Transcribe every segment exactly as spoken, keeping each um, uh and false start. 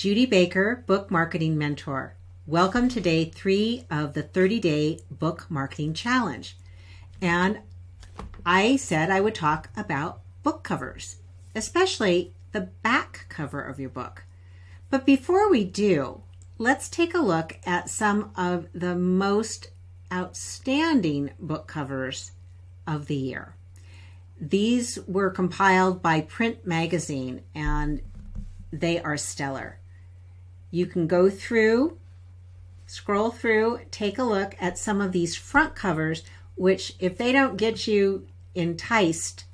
Judy Baker, Book Marketing Mentor. Welcome to day three of the thirty-day Book Marketing Challenge. And I said I would talk about book covers, especially the back cover of your book. But before we do, let's take a look at some of the most outstanding book covers of the year. These were compiled by Print Magazine, and they are stellar. You can go through, scroll through, take a look at some of these front covers, which if they don't get you enticed,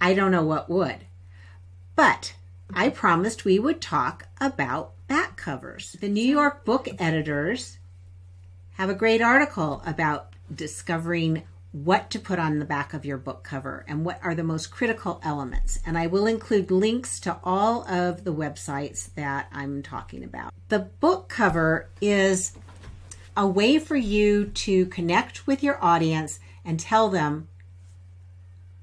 I don't know what would. But I promised we would talk about back covers. The New York book editors have a great article about discovering what to put on the back of your book cover and what are the most critical elements. And I will include links to all of the websites that I'm talking about. The book cover is a way for you to connect with your audience and tell them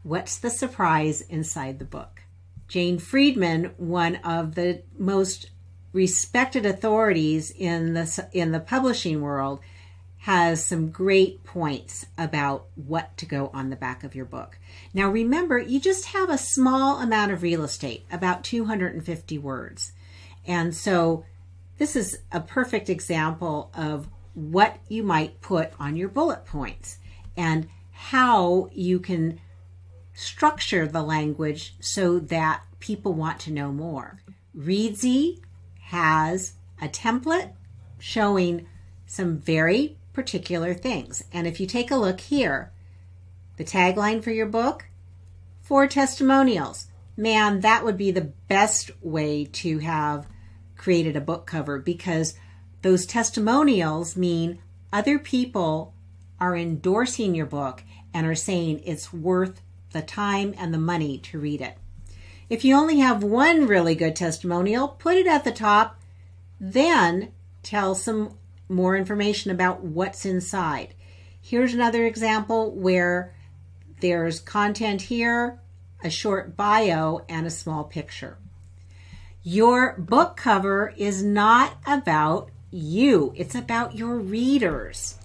what's the surprise inside the book. Jane Friedman, one of the most respected authorities in the, in the publishing world, has some great points about what to go on the back of your book. Now remember, you just have a small amount of real estate, about two hundred fifty words. And so this is a perfect example of what you might put on your bullet points and how you can structure the language so that people want to know more. Reedsy has a template showing some very particular things. And if you take a look here, the tagline for your book, four testimonials. Man, that would be the best way to have created a book cover, because those testimonials mean other people are endorsing your book and are saying it's worth the time and the money to read it. If you only have one really good testimonial, put it at the top, then tell some more information about what's inside. Here's another example where there's content here, a short bio, and a small picture. Your book cover is not about you, it's about your readers.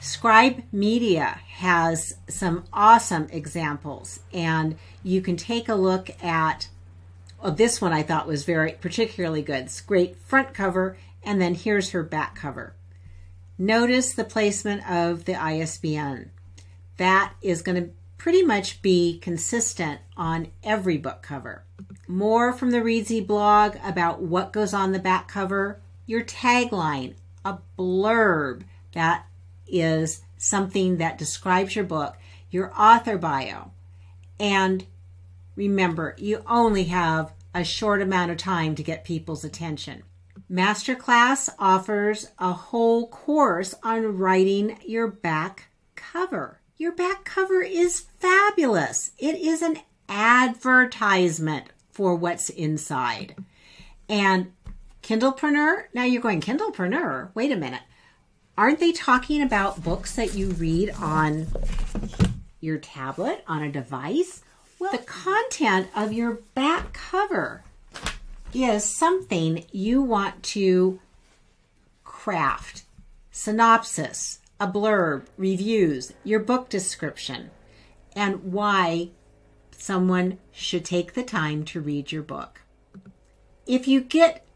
Scribe Media has some awesome examples, and you can take a look at, well, this one I thought was very particularly good. It's great front cover, and then here's her back cover. Notice the placement of the I S B N. That is going to pretty much be consistent on every book cover. More from the Reedsy blog about what goes on the back cover. Your tagline, a blurb that is something that describes your book, your author bio. And remember, you only have a short amount of time to get people's attention. Masterclass offers a whole course on writing your back cover. Your back cover is fabulous. It is an advertisement for what's inside. And Kindlepreneur, now you're going, Kindlepreneur, wait a minute. Aren't they talking about books that you read on your tablet, on a device? Well, the content of your back cover is something you want to craft. Synopsis, a blurb, reviews, your book description, and why someone should take the time to read your book. If you get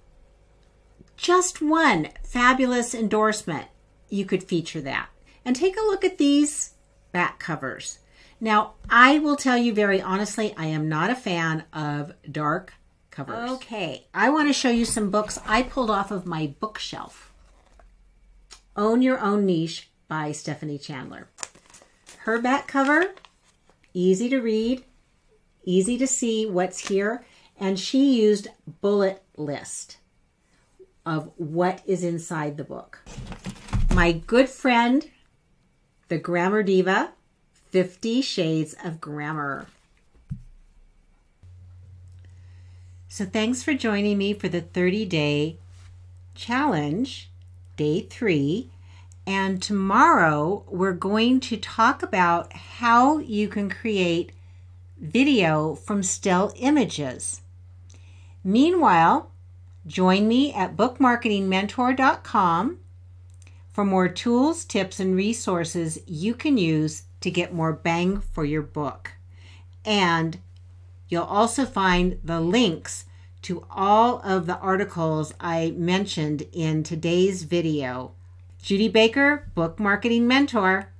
just one fabulous endorsement, you could feature that. And take a look at these back covers. Now, I will tell you very honestly, I am not a fan of dark covers. Okay, I want to show you some books I pulled off of my bookshelf. Own Your Own Niche by Stephanie Chandler. Her back cover, easy to read, easy to see what's here, and she used bullet list of what is inside the book. My good friend, the Grammar Diva, Fifty Shades of Grammar. So thanks for joining me for the thirty-day challenge, day three. And tomorrow we're going to talk about how you can create video from still images. Meanwhile, Join me at book marketing mentor dot com for more tools, tips, and resources you can use to get more bang for your book. And you'll also find the links to all of the articles I mentioned in today's video. Judy Baker, Book Marketing Mentor.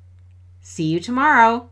See you tomorrow.